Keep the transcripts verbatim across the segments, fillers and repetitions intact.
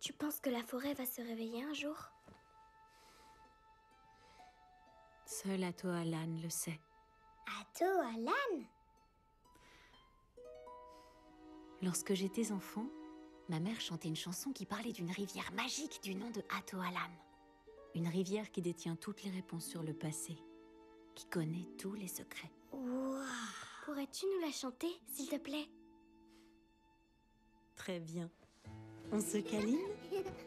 Tu penses que la forêt va se réveiller un jour? Seul Ahtohallan le sait. Ahtohallan? Lorsque j'étais enfant, ma mère chantait une chanson qui parlait d'une rivière magique du nom de Ahtohallan. Une rivière qui détient toutes les réponses sur le passé, qui connaît tous les secrets. Wow. Pourrais-tu nous la chanter, s'il te plaît? Très bien. On se câline,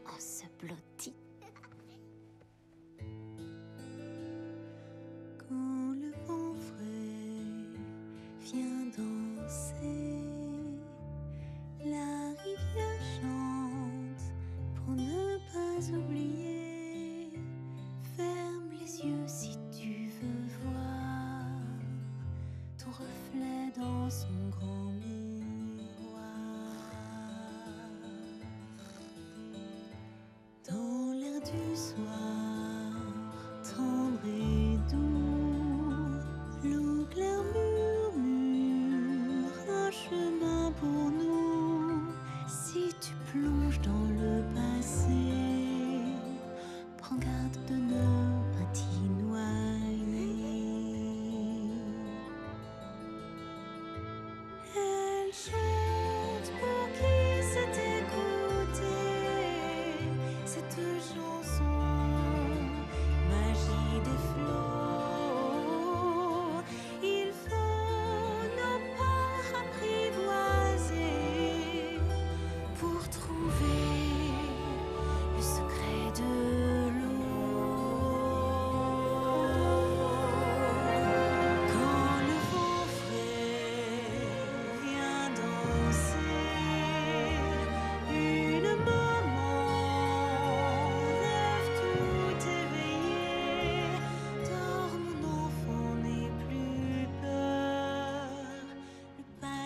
on se blottit. Quand le vent frais vient danser, la rivière chante pour ne pas oublier. Ferme les yeux si tu veux voir ton reflet dans son grand miroir. Du soir, tendre et doux, l'eau claire murmure un chemin pour nous. Si tu plonges dans le passé, prends garde de ne pas t'y noyer. Elle chante pour qui s'était.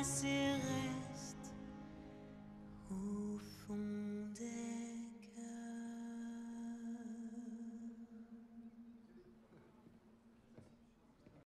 C'est vrai.